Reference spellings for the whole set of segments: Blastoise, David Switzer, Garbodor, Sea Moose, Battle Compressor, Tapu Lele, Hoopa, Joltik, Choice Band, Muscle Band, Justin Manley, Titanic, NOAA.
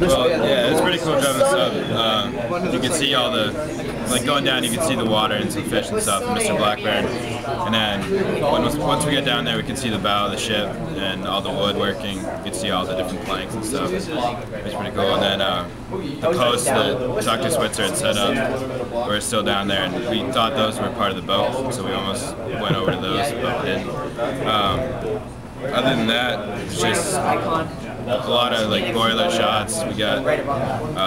Yeah, it's pretty cool driving this up. You can see all the, going down, you can see the water and some fish and stuff, Mr. Blackbird. And then once we get down there, we can see the bow of the ship and all the woodworking. You can see all the different planks and stuff. It's pretty cool. And then the posts that Dr. Switzer had set up were still down there, and we thought those were part of the boat, so we almost went over to those, but didn't. Other than that, it's just a lot of boiler shots. We got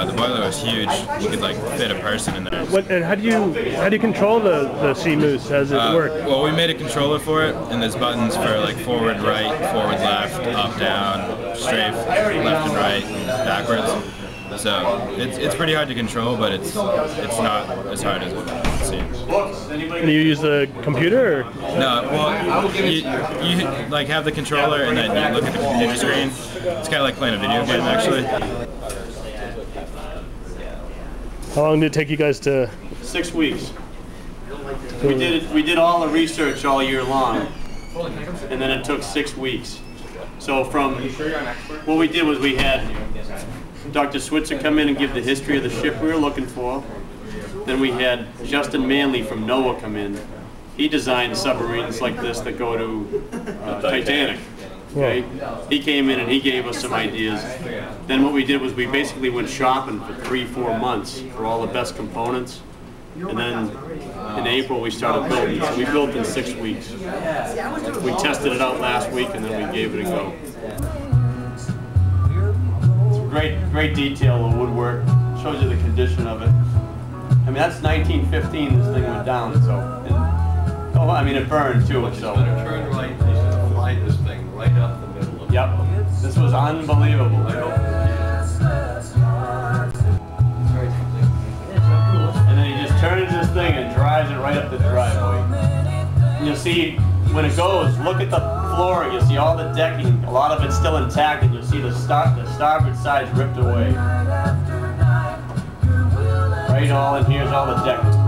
the boiler was huge. You could fit a person in there. What, and how do you control the Sea Moose? How does it work? Well, we made a controller for it, and there's buttons for forward, right, forward, left, up, down, strafe, left and right, and backwards. So it's pretty hard to control, but it's not as hard as it seems. And you use the computer? Or? No. Well, you have the controller, and then you look at the computer screen. It's kind of like playing a video game, actually. How long did it take you guys to? 6 weeks. We did all the research all year long, and then it took 6 weeks. So from what we did was we had Dr. Switzer come in and give the history of the ship we were looking for. Then we had Justin Manley from NOAA come in. He designed submarines like this that go to Titanic. Okay. He came in and he gave us some ideas. Then what we did was we basically went shopping for 3-4 months for all the best components. And then in April we started building. So we built in 6 weeks. We tested it out last week and then we gave it a go. It's great detail, the woodwork. Shows you the condition of it. I mean, that's 1915 this thing went down, so. And, oh, I mean, it burned too, so. Right up the middle of it. This was unbelievable. And then he just turns this thing and drives it right up the driveway. And you'll see when it goes, look at the floor, you'll see all the decking, a lot of it's still intact, and you'll see the starboard side's ripped away. Right all in here's all the decking.